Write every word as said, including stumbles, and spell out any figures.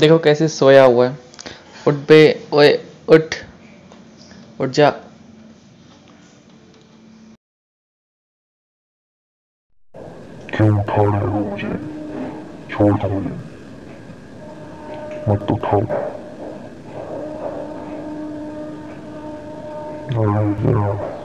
देखो कैसे सोया हुआ है। उठ बे ओए, उठ उठ जा। क्यों उठा रहे हो मुझे? छोड़ दो मुझे, मत उठाओ। आओ जरा।